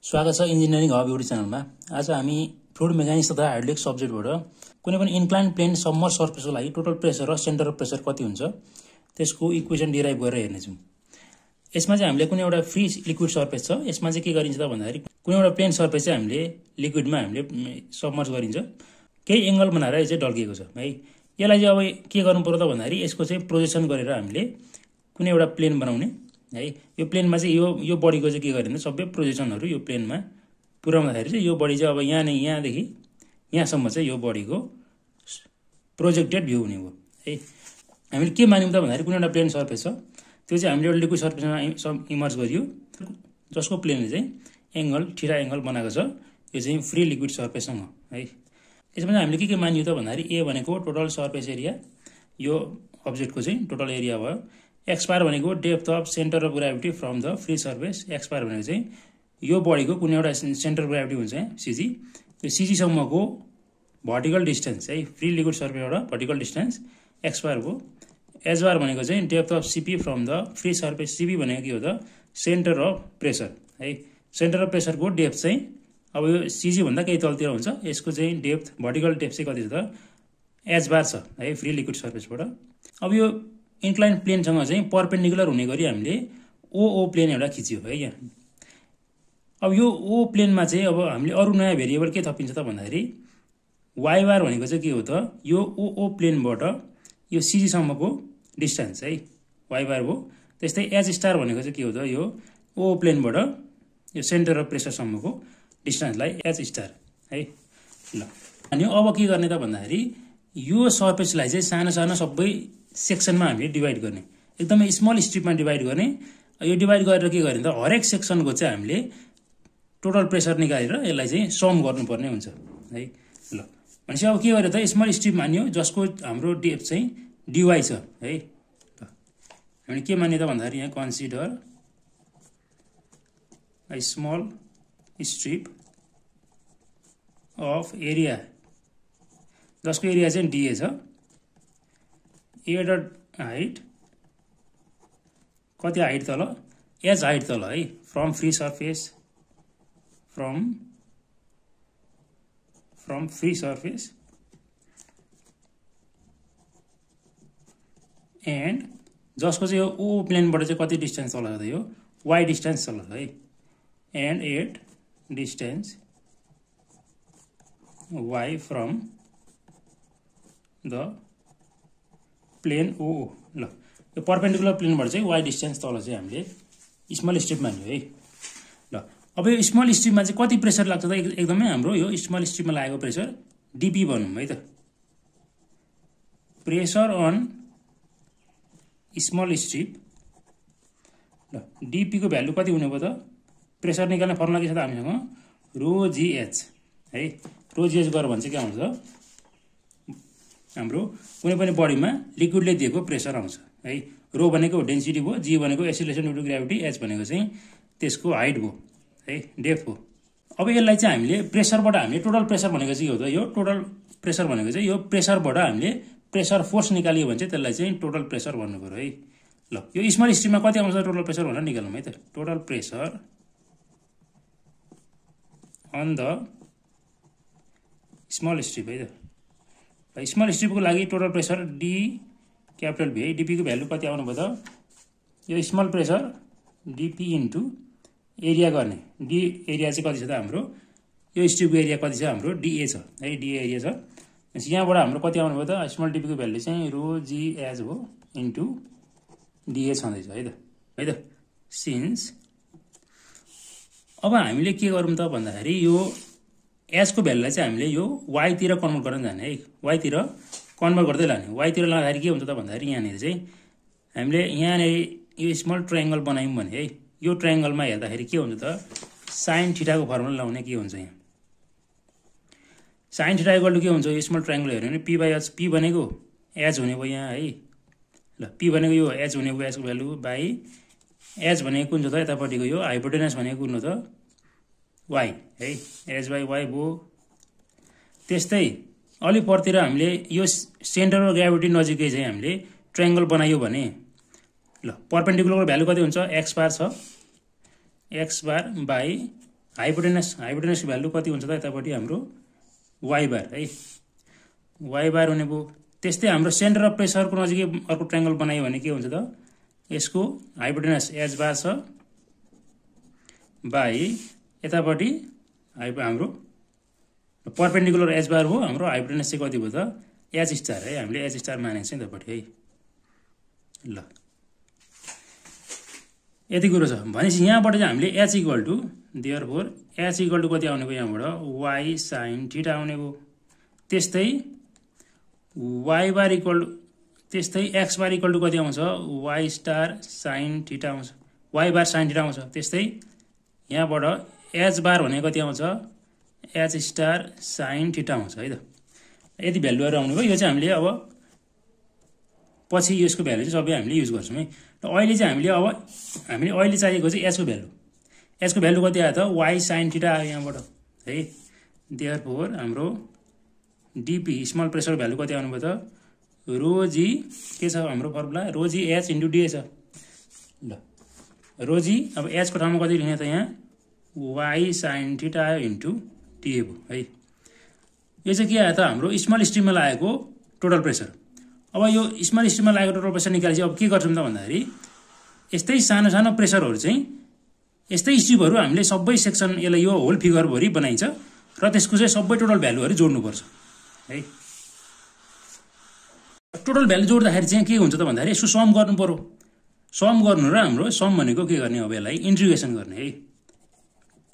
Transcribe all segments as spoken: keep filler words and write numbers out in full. स्वागत छ engineering hub YouTube च्यानलमा। आज हामी फ्लुइड मेकानिक्स तथा हाइड्रोलिक सब्जेक्टबाट कुनै पनि इन्क्लाइन प्लेन सम्मर सर्फेसको लागि टोटल प्रेसर र सेन्टर अफ प्रेसर कति हुन्छ त्यसको इक्वेसन डिराइभ गरेर हेर्नेछौँ। यसमा चाहिँ हामीले कुनै एउटा फ्री लिक्विड सर्फेस छ, यसमा चाहिँ के गरिन्छ त भन्दाखेरि कुनै एउटा प्लेन सर्फेस चाहिँ हामीले लिक्विडमा हामीले सबमर्ज गरिन्छ, केही एंगल बनाएर यो चाहिँ ढल्किएको छ है। यसलाई चाहिँ अब के गर्नु पर्यो त भन्दाखेरि यसको चाहिँ प्रोजेक्सन गरेर हामीले कुनै एउटा प्लेन बनाउने है। यो प्लेनमा चाहिँ यो यो बडीको चाहिँ के गरिन्छ सबै प्रोजेक्सनहरु यो प्लेनमा पुर्याउँदाखेरि चाहिँ यो बडी चाहिँ अब यहाँ नै यहाँदेखि यहाँसम्म चाहिँ यो बडीको प्रोजेक्टेड भ्यू हुने हो है। हामीले के मान्यौँ त भन्दाखेरि कुनै एउटा प्लेन सर्फेस छ, त्यो चाहिँ हामीले एउटा लिक्विड सर्फेसमा इमर्ज गरियो जसको प्लेनले चाहिँ एंगल थीटा एंगल बनाएको छ, यो चाहिँ फ्री लिक्विड सर्फेससँग है। यसमा चाहिँ हामीले के के मान्यौँ त भन्दाखेरि ए भनेको टोटल सर्फेस एरिया, यो अब्जेक्टको चाहिँ टोटल एरिया भयो। एक्स बार भनेको depth of centre of gravity from the free surface, x bar भनेको चाहिँ यो बडीको कुनै एउटा सेन्टर अफ ग्राभिटी हुन्छ सिजी, त्यो सिजीसम्मको भर्टिकल डिस्टेन्स है, फ्री लिक्विड सर्फेस एउटा भर्टिकल डिस्टेन्स एक्स बारको। एच बार भनेको चाहिँ depth of CP from the free surface, CP भनेको के हो त सेन्टर अफ प्रेसर है, सेन्टर अफ प्रेसरको डेप्थ चाहिँ अब यो सिजी भन्दा केही तलतिर हुन्छ, यसको चाहिँ डेप्थ भर्टिकल डेप्थ चाहिँ कति छ त एच बार छ है फ्री लिक्विड सर्फेसबाट। अब यो इन्क्लाइन प्लेनसँग चाहिँ परपेन्डिकुलर हुने गरी हामीले ओओ प्लेन एउटा खिच्यो है यहाँ। अब यो ओ प्लेनमा चाहिँ अब हामीले अरू नयाँ भेरिएबल के थपिन्छ त भन्दाखेरि वाई बार भनेको चाहिँ के हो त यो ओओ प्लेनबाट यो सिजीसम्मको डिस्टेन्स है वाई बार हो। त्यस्तै एच स्टार भनेको चाहिँ के हो त यो ओओ प्लेनबाट यो सेन्टर अफ प्रेसरसम्मको डिस्टेन्सलाई एच स्टार है। ल अनि अब के गर्ने त भन्दाखेरि यो सर्फेसलाई चाहिँ सानो सानो सबै सेक्सनमा हामीले डिभाइड गर्ने, एकदमै स्मल स्ट्रिपमा डिभाइड गर्ने। यो डिभाइड गरेर के गर्ने त हरेक सेक्सनको चाहिँ हामीले टोटल प्रेसर निकालेर यसलाई चाहिँ सम गर्नुपर्ने हुन्छ है। ल भनेपछि अब के गर्यो त स्मल स्ट्रिप मान्यो जसको हाम्रो डेप चाहिँ डिवाई छ है। ल हामीले के मान्यो त भन्दाखेरि यहाँ consider a small strip of area जसको एरिया चाहिँ डिए छ, ए डट हाइट कति हाइट तल एच हाइट तल है from free surface from from free surface and जसको चाहिँ ओ प्लेनबाट चाहिँ कति डिस्टेन्स तल छ यो वाई डिस्टेन्स तल है and at distance Y from the plane ओओ। ल यो परपेन्डिकुलर प्लेनबाट चाहिँ वाई डिस्टेन्स तल चाहिँ हामीले स्मल स्ट्रिप मान्यो है। ल अब यो स्मल स्ट्रिपमा चाहिँ कति प्रेसर लाग्छ त एकदमै हाम्रो यो स्मल स्ट्रिपमा लागेको प्रेसर डिपी भनौँ है त, प्रेसर अन स्मल स्ट्रिप। ल डिपीको भ्यालु कति हुने भयो त प्रेसर निकाल्ने फर्मुला के छ त हामीसँग रोजिएच है, रोजिएच गरेर भन्छ के आउँछ हाम्रो कुनै पनि बडीमा लिक्विडले दिएको प्रेसर आउँछ है। रो भनेको डेन्सिटी भयो, जी भनेको acceleration due to gravity, H भनेको चाहिँ त्यसको हाइट भयो है डेप्थ भयो। अब यसलाई चाहिँ हामीले प्रेसरबाट हामीले टोटल प्रेसर भनेको चाहिँ के हो त यो टोटल प्रेसर भनेको चाहिँ यो प्रेसरबाट हामीले प्रेसर फोर्स निकालियो भने चाहिँ त्यसलाई चाहिँ टोटल प्रेसर भन्नु पर्यो है। ल यो स्मल स्ट्रिपमा कति आउँछ टोटल प्रेसर भनेर निकाल्नु है त total pressure on the small strip है त। स्मल स्ट्रिपको लागि total pressure D capital P है, डिपीको भ्यालु कति आउनु भयो त यो small pressure DP into area गर्ने, डी एरिया चाहिँ कति छ त हाम्रो यो स्ट्रिपको एरिया कति छ हाम्रो डिए छ है, डिए एरिया छ। भनेपछि यहाँबाट हाम्रो कति आउनु भयो त स्मल डिपीको भ्यालु चाहिँ रो जिएच हो इन्टु डिए छँदैछ है त है त सिन्स। अब हामीले के गरौँ त भन्दाखेरि यो एचको भ्यालुलाई चाहिँ हामीले यो वाईतिर कन्भर्ट गरेर जाने है, वाईतिर कन्भर्ट गर्दै लाने। वाईतिर लाँदाखेरि के हुन्छ त भन्दाखेरि यहाँनिर चाहिँ हामीले यहाँनिर यो स्मल ट्रायङ्गल बनायौँ भने है यो ट्रायङ्गलमा हेर्दाखेरि के हुन्छ त साइन थीटाको फर्मुला लगाउने के हुन्छ यहाँ साइन थीटा इक्वल टु के हुन्छ यो स्मल ट्रायङ्गल हेर्यो भने पी बाई एच, पी भनेको एच हुने भयो यहाँ है। ल पी भनेको यो एच हुने भयो एचको भ्यालु बाई एच भनेको कुन छ त यतापट्टिको यो हाइपोटेनस भनेको कुन हो त वाई है, एच बाई वाई भयो। त्यस्तै अलि परतिर हामीले यो सेन्टर अफ ग्राभिटी नजिकै चाहिँ हामीले ट्रायंगल बनायो भने ल परपेंडिकुलरको भ्यालु कति हुन्छ x बार छ x bar by hypotenuse hypotenuse value कति हुन्छ त यतापटि हाम्रो y बार है y बार हुने भो। त्यस्तै हाम्रो सेन्टर अफ प्रेसरको नजिकै अर्को ट्रायंगल बनायो भने के हुन्छ त यसको हाइपोटेनस h बार छ बाइ यतापटि हाइपो हाम्रो परपेंडिकुलर h बार हो हाम्रो हाइपोटेनस चाहिँ कति भयो त h स्टार है हामीले h स्टार मानेको छ नि यतापटि है ल यति कुरा छ भनेपछि यहाँबाट चाहिँ हामीले h equal to therefore h equal to कति आउने भयो यहाँबाट y sin थीटा आउने भयो। त्यस्तै y बार इक्वल त्यस्तै x बार इक्वल टू कति आउँछ y स्टार sin थीटा आउँछ y बार sin थीटा आउँछ। त्यस्तै यहाँबाट h बार भनेको कति आउँछ h स्टार sin थीटा आउँछ है त। यदि भ्यालुहरु आउने भयो यो चाहिँ हामीले अब पछि यसको भ्यालु चाहिँ सबै हामीले युज गर्छौं है। र अहिले चाहिँ हामीले अब हामीले अहिले चाहिएको चाहिँ यसको भ्यालु यसको भ्यालु कति आयो त y sin थीटा आयो यहाँबाट है। देयरफोर हाम्रो डीपी स्मल प्रेसर भ्यालु कति आउनु भयो त रो जी के छ हाम्रो फर्मुला रो जी h इन्टु डीए छ। ल रो जी अब h को ठाउँमा कति लेख्ने त यहाँ y sin थीटा आयो इन्टु डीए भयो है। यो चाहिँ के आयो त हाम्रो स्मल स्ट्रिममा लागेको टोटल प्रेसर। अब यो स्मल स्ट्रिममा लागेको टोटल प्रेसर निकालेपछि अब के गर्छौँ त भन्दाखेरि यस्तै सानो सानो प्रेसरहरू चाहिँ यस्तै स्ट्रिपहरू हामीले सबै सेक्सन यसलाई यो होल फिगरभरि बनाइन्छ र त्यसको चाहिँ सबै टोटल भ्यालुहरू जोड्नुपर्छ है। टोटल भ्यालु जोड्दाखेरि चाहिँ के हुन्छ त भन्दाखेरि यसको सम गर्नु पर्यो। सम गर्नु र हाम्रो सम भनेको के गर्ने अब यसलाई इन्टिग्रेसन गर्ने है।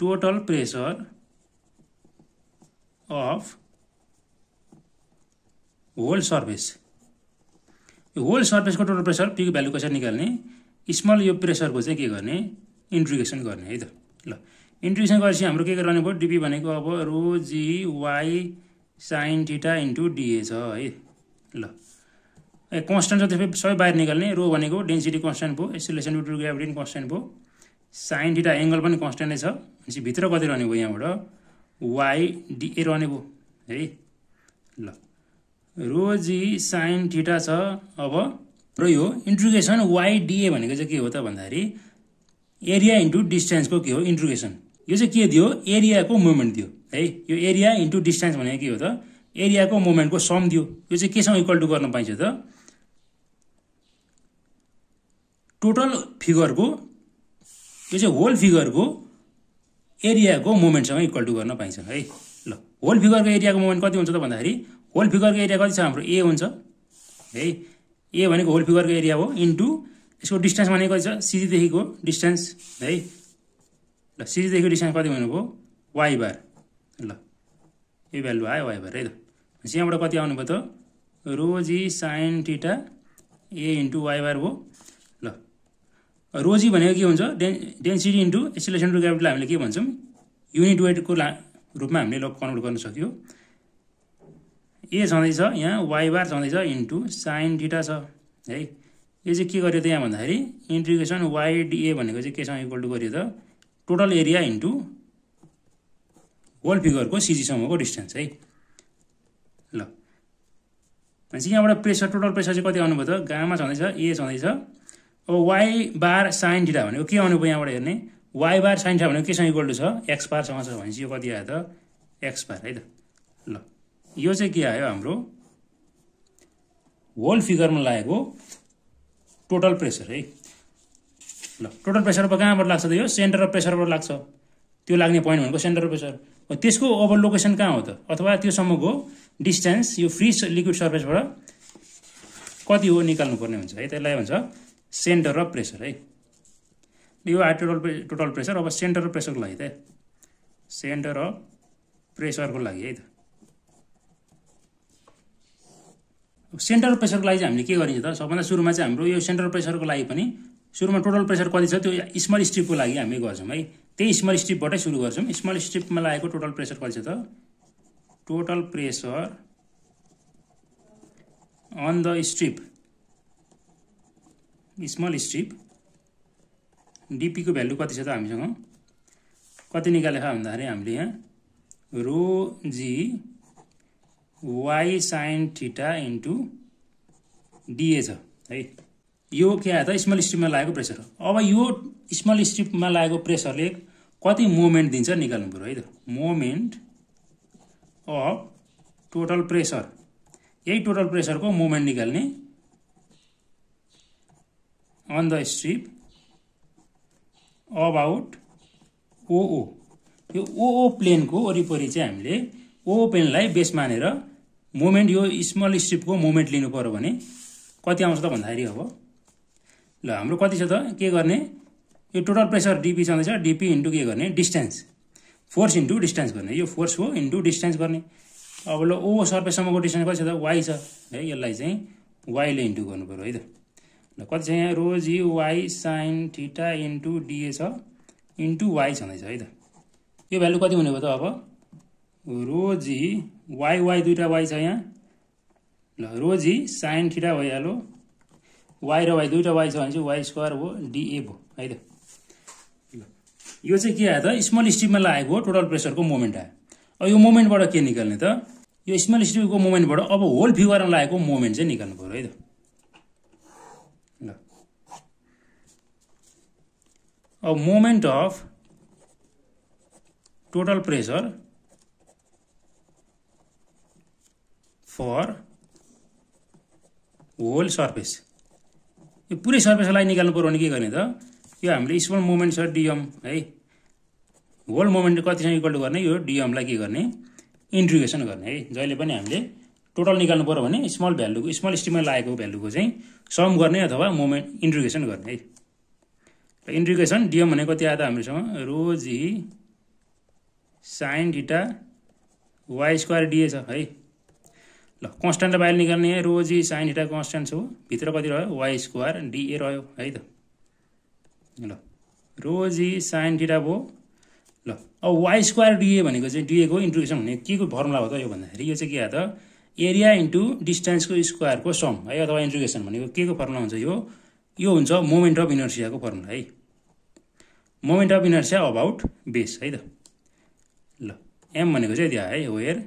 Total pressure of whole surface whole surface को टोटल प्रेसर पी को भ्यालु कसरी निकाल्ने स्मल यो प्रेसर को के गर्ने इन्टिग्रेसन गर्ने है त। ल इन्टिग्रेसन गरेपछि हाम्रो के गराउनु भयो डीपी भनेको अब रो जी Y sine theta into DA छ है। ल ए कन्स्टन्ट जति सबै बाहिर निकाल्ने रो भनेको डेन्सिटी कन्स्टन्ट भयो acceleration due to gravity constant भयो साइन थीटा एंगल पनि कन्स्टन्ट नै छ भनेपछि भित्र कति रहने भयो यहाँबाट वाई डीए रहने भयो है। ल रो जी साइन थीटा छ अब र यो इन्ट्रिगेसन वाई डीए भनेको चाहिँ के हो त भन्दाखेरि एरिया इन्टु डिस्टेन्सको के हो इन्ट्रिगेसन। यो चाहिँ के दियो एरियाको मोमेन्ट दियो है। यो एरिया इन्टु डिस्टेन्स भनेको के हो त एरियाको मोमेन्टको सम दियो। यो चाहिँ केसँग इक्वल टु गर्न पाइन्छ त टोटल फिगरको यो चाहिँ होल फिगरको एरियाको मोमेन्टसँग इक्वल टु गर्न पाइन्छ है। ल होल फिगरको एरियाको मोमेन्ट कति हुन्छ त भन्दाखेरि होल फिगरको एरिया कति छ हाम्रो ए हुन्छ है। ए भनेको होल फिगरको एरिया हो इन्टु यसको डिस्टेन्स भनेको कति छ सिजीदेखिको डिस्टेन्स है। ल सिजीदेखिको डिस्टेन्स कति हुनुभयो वाई बार। ल यो भ्यालु आयो वाई बार है त। यहाँबाट कति आउनु भयो त rho G sine theta A into Y bar हो। ल रो जी भनेको के हुन्छ डे डेन्सिटी इन्टु एक्सेलरेसन टु ग्राभिटीलाई हामीले के भन्छौँ युनिट वेटको रूपमा हामीले कन्भर्ट गर्न सक्यो। ए छँदैछ यहाँ वाई बार छँदैछ इन्टु साइन थीटा छ है। यो चाहिँ के गर्यो त यहाँ भन्दाखेरि इन्टिग्रेसन वाई डीए भनेको चाहिँ केसँग इक्वल टु गर्यो त टोटल एरिया इन्टु होल फिगरको सिजीसम्मको डिस्टेन्स है। ल भनेपछि यहाँबाट प्रेसर टोटल प्रेसर चाहिँ कति आउनुभयो त गामा छँदैछ ए छँदैछ अब वाई बार साइन थीटा भनेको के आउनुभयो यहाँबाट हेर्ने वाई बार साइन थीटा भनेको केसँग इक्वल टु छ एक्स बारसँग छ भनेपछि यो कति आयो त एक्स बार है त। ल यो चाहिँ के आयो हाम्रो होल फिगरमा लागेको टोटल प्रेसर है। ल टोटल प्रेसर अब कहाँबाट लाग्छ त यो सेन्टर अफ प्रेसरबाट लाग्छ। त्यो लाग्ने पोइन्ट भनेको सेन्टर अफ प्रेसर हो। त्यसको अब लोकेसन कहाँ हो त अथवा त्योसम्मको डिस्टेन्स यो फ्री लिक्विड सर्फेसबाट कति हो निकाल्नुपर्ने हुन्छ है। त्यसलाई भन्छ सेन्टर अफ प्रेसर है। यो आयो टोटल टोटल प्रेसर अब सेन्टर अफ प्रेसरको लागि त सेन्टर अफ प्रेसरको लागि है त। सेन्टर प्रेसरको लागि चाहिँ हामीले के गरिन्छ त सबभन्दा सुरुमा चाहिँ हाम्रो यो सेन्टर प्रेसरको लागि पनि सुरुमा टोटल प्रेसर कति छ त्यो स्मल स्ट्रिपको लागि हामी गर्छौँ है। त्यही स्मल स्ट्रिपबाटै सुरु गर्छौँ। स्मल स्ट्रिपमा लागेको टोटल प्रेसर कति छ त total pressure on the strip small strip डीपीको भ्यालु कति छ त हामीसँग कति निकालेको भन्दाखेरि हामीले यहाँ रो जी y sine theta into DA हाई यो क्या था स्मल स्ट्रिप में लगे प्रेसर। अब यह स्मल स्ट्रिप में लगे प्रेसर ने कति मोमेंट दिन्छ निकाल्नु पर्यो है त। मोमेंट अफ टोटल प्रेसर, यही टोटल प्रेसर को मोमेंट निकाल्ने ऑन द स्ट्रिप अबाउट ओओ। यो ओओ प्लेन को वरिपरि चाहिँ हामीले ओओ प्लेनलाई बेस मानेर मोमेंट यो स्मल स्ट्रिप को मोमेंट लिनु पर्यो भने कति आउँछ त भन्दाखेरि अब ल हाम्रो कति छ त के गर्ने, यो टोटल प्रेसर डीपी सधैं डीपी इंटू के करने डिस्टेंस, फोर्स इंटू डिस्टेंस करने, ये फोर्स को इंटू डिस्टेंस करने। अब ल ओ सर्फेससम्मको डिस्टेंस कति छ वाई छ है, यसलाई चाहिँ वाई ले इंटू गर्नु पर्यो है त। ल कति छ यहाँ रो जी Y sine theta into d a छ इंटू वाई सधैं है त। यो भ्यालु कति हुने भयो त अब रो जी वाई वाई दुईटा वाई छ यहाँ, ल रो जी साइन थीटा भइहाल्यो, वाई र वाई दुईटा वाई छ भने चाहिँ वाई स्क्वायर हो डीए भयो है त। यो चाहिँ के आयो त स्मल स्ट्रिप में लागेको टोटल प्रेसर को मोमेंट आयो। अब यो मोमेन्टबाट के निकाल्ने त, यो स्मल स्ट्रिप को मोमेन्टबाट अब होल फिगर में लागेको मोमेन्ट चाहिँ निकाल्नु पर्यो है त। ल अब moment of total pressure for whole surface, यो पूरे सर्फेसलाई निकाल्नु पर्यो भने के गर्ने त, यो हमें स्मल मोमेंट छ डीएम हाई, होल मोमेंट कति इक्वल टू करने, यो डीएम लाई के गर्ने इंट्रिगेसन गर्ने हाई। जहिले पनि हामीले टोटल निकाल्नु पर्यो भने स्मल भ्यालु को स्मल स्ट्रिपमा लागेको भ्यालु को सम गर्ने अथवा मोमेंट इंट्रिगेसन गर्ने। इंट्रिगेसन डीएम भने कति आयो त हामीसँग रो जी sine theta Y square DA छ है। ल कन्स्टन्ट बाहिर निकाल्ने रो जी साइन थीटा कन्स्टन्ट छ, भित्र कति रह्यो वाई स्क्वायर डीए रह्यो है त। ल रो जी साइन थीटा भो, ल अब वाई स्क्वायर डीए भनेको चाहिँ डीए को इन्ट्रिगेसन हुने के को फर्मुला हो त, यो भन्दाखेरि यो चाहिँ के हो त एरिया इन्टु डिस्टेन्स को स्क्वायर को सम है, अथवा इन्ट्रिगेसन भनेको के को फर्मुला हुन्छ, यो यो हुन्छ मोमेन्ट अफ इनर्सिया को फर्मुला है, moment of inertia about base है त। ल एम भनेको चाहिँ दिया है वेयर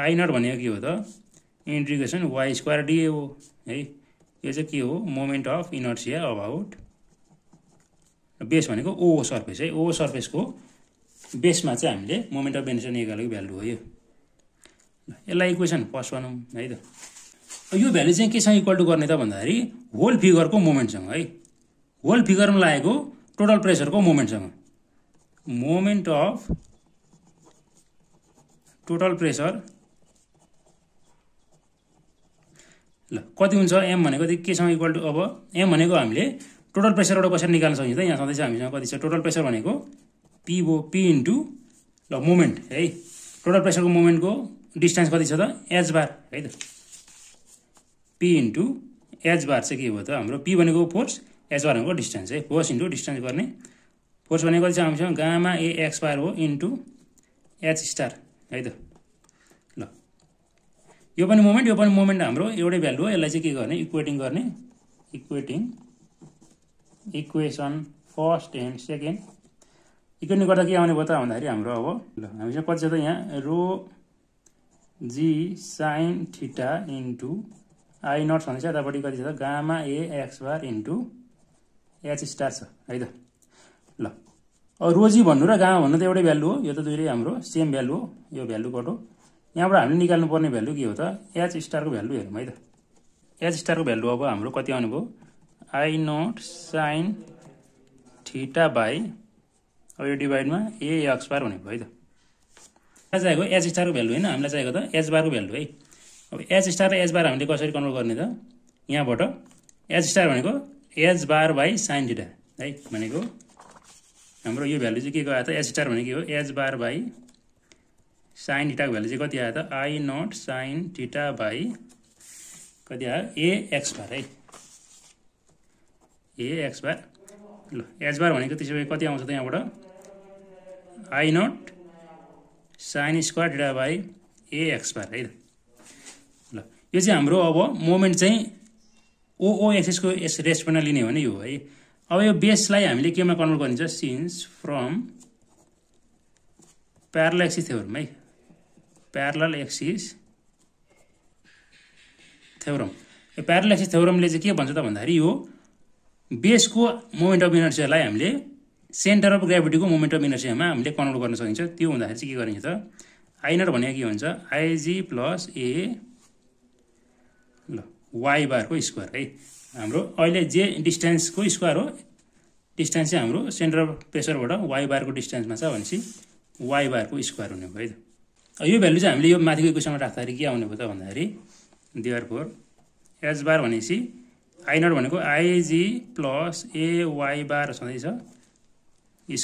आई नट भनेको के हो त इन्ट्रिगेसन वाई स्क्वायर डीए हो है, यो चाहिँ के हो moment of inertia about base भनेको ओ सर्फेस है, ओ सर्फेस को बेसमा चाहिँ हामीले मोमेन्ट अफ इनर्सिया निकालेको भ्यालु हो यो। यसलाई इक्वेसन फर्स्ट बनाऊ है त। यो भ्यालु चाहिँ केसँग इक्वल टु गर्ने त भन्दाखेरि होल फिगर को मोमेन्टसँग है, होल फिगरमा लागेको टोटल प्रेसर को मोमेन्टसँग, मोमेन्ट अफ टोटल प्रेसर ल कति हुन्छ एम भनेको केसँग इक्वल टू, अब एम भनेको हामीले टोटल प्रेसरबाट कसरी निकाल्न सकिन्छ त, यहाँ सधैँ हामीसँग कति छ टोटल प्रेसर भनेको पी भो पी इन्टु ल मोमेन्ट है, टोटल प्रेसरको मोमेन्टको डिस्टेन्स कति छ त एच बार है त। पी इन्टु एच बार चाहिँ के हो त हाम्रो पी भनेको फोर्स, एच बार भनेको डिस्टेन्स है, फोर्स इन्टु डिस्टेन्स गर्ने, फोर्स भनेको चाहिँ हामीसँग गामा ए एक्स बार हो इन्टु एच स्टार है त। यो पनि मोमेन्ट यो पनि मोमेन्ट हाम्रो एउटै भ्यालु हो, यसलाई चाहिँ के गर्ने इक्वेटिङ गर्ने, equating equation first and second equating गर्दा के आउने भयो त भन्दाखेरि हाम्रो अब ल हामीसँग कति छ त यहाँ rho G sine theta into I naught भनेको छ, यतापट्टि कति छ त gamma A x bar into H star छ है त। ल अब रो जी भन्नु र गामा भन्नु त एउटै भ्यालु हो, यो त दुईटै हाम्रो सेम भ्यालु हो, यो भ्यालु कटो। यहाँबाट हामीले निकाल्नुपर्ने भ्यालु के हो त एच स्टारको भ्यालु हेरौँ है त। एच स्टारको भ्यालु अब हाम्रो कति आउनु भयो I naught sine theta by अब यो डिभाइडमा ए एक्स बार भनेको है त। हामीलाई चाहिएको एच स्टारको भ्यालु होइन, हामीलाई चाहिएको त एच बारको भ्यालु है। अब एच स्टार र एच बार हामीले कसरी कन्ट्रोल गर्ने त, यहाँबाट एच स्टार भनेको H bar by sine theta है, भनेको हाम्रो यो भ्यालु चाहिँ के आयो त एच स्टार भनेको हो H bar by sine theta को भ्यालु कति आयो त I naught sine theta by कति आयो ए एक्स बार है, ए एक्स बार। ल एच बार भनेको त्यसो भए कति आउँछ त यहाँबाट I naught sine square theta by A x bar है। ल यो चाहिँ हाम्रो अब मोमेन्ट चाहिँ ओओ एक्सिसको यस रेस्ट पनि लिने हो भने यो है। अब यो बेसलाई हामीले केमा कन्भर्ट गरिन्छ since from parallel axis theorem है, पैरेलल एक्सिस थ्योरम। यो प्यारल एक्सिस थ्योरमले चाहिँ के भन्छ त भन्दाखेरि यो बेसको मोमेन्ट अफ इनर्सियालाई हामीले सेन्टर अफ ग्राभिटीको मोमेन्ट अफ इनर्सियामा हामीले कन्भर्ट गर्न सकिन्छ। त्यो हुँदाखेरि चाहिँ के गरिन्छ त आइनर भनेको के हुन्छ आइजी प्लस ए ल वाई बारको स्क्वायर है। हाम्रो अहिले जे डिस्टेन्सको स्क्वायर हो डिस्टेन्स चाहिँ हाम्रो सेन्टर अफ प्रेसरबाट वाई बारको डिस्टेन्समा छ भनेपछि वाई बारको स्क्वायर हुने भयो है त। यो भ्यालु चाहिँ हामीले यो माथिको इक्वेसनमा राख्दाखेरि के आउने भयो त भन्दाखेरि देयरफोर एच बार भनेपछि आई नट भनेको Ig plus a Y bar सधैँ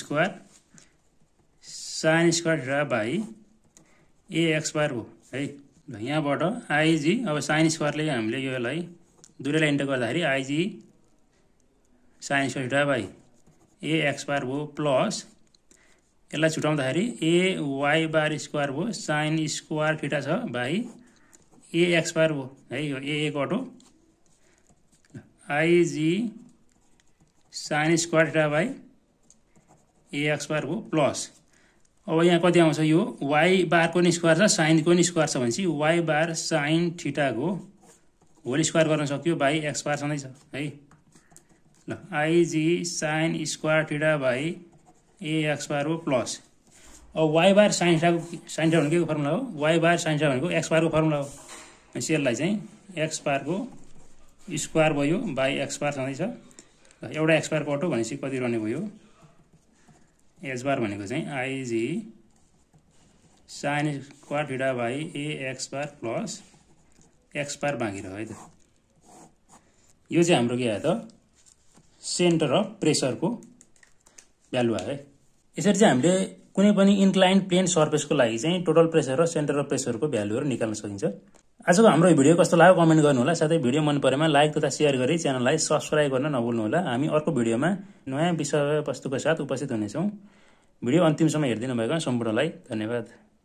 square sine square theta by A x bar हो है। यहाँबाट आइजी अब साइन स्क्वायरले हामीले योलाई दुवैलाई इन्टर गर्दाखेरि IG sine square theta by A x bar हो प्लस यसलाई छुट्याउँदाखेरि ए वाई बार स्क्वायर हो साइन स्क्वायर थीटा छ बाई ए एक्स बार हो है। यो ए कट हो IG sine square theta by A x bar हो प्लस अब यहाँ कति आउँछ यो वाई बारको नि स्क्वायर छ साइनको नि स्क्वायर छ भनेपछि वाई बार साइन थीटाको होल स्क्वायर गर्न सक्यो बाई एक्स बार सधैँ छ है। ल IG sine square theta by A x bar हो प्लस अब वाई बार साइन थीटाको साइन थीटा भनेको के फर्मुला हो वाई बार साइन थीटा भनेको एक्स बारको फर्मुला हो भनेपछि यसलाई चाहिँ एक्स बारको स्क्वायर भयो बाई एक्स बार सधैँ छ। एउटा एक्स बार कटो भनेपछि कति रहने भयो एच बार भनेको चाहिँ IG sine square theta by A x bar plus x bar बाँकी रह्यो है त। यो चाहिँ हाम्रो के आयो त सेन्टर अफ प्रेसरको भ्यालु आयो है। यसरी चाहिँ हामीले कुनै पनि इन्क्लाइन्ड प्लेन सर्फेसको लागि चाहिँ टोटल प्रेसर र सेन्टर अफ प्रेसरको भ्यालुहरू निकाल्न सकिन्छ। आजको हाम्रो भिडियो कस्तो लाग्यो कमेन्ट गर्नु होला। साथै भिडियो मन परेमा लाइक तथा शेयर गरी च्यानललाई सब्स्क्राइब गर्न नभुल्नु होला। हामी अर्को भिडियोमा नयाँ विषयवस्तुको साथ उपस्थित हुनेछौँ। भिडियो अन्तिमसम्म हेरिदिनु भएकोमा सम्पूर्णलाई धन्यवाद।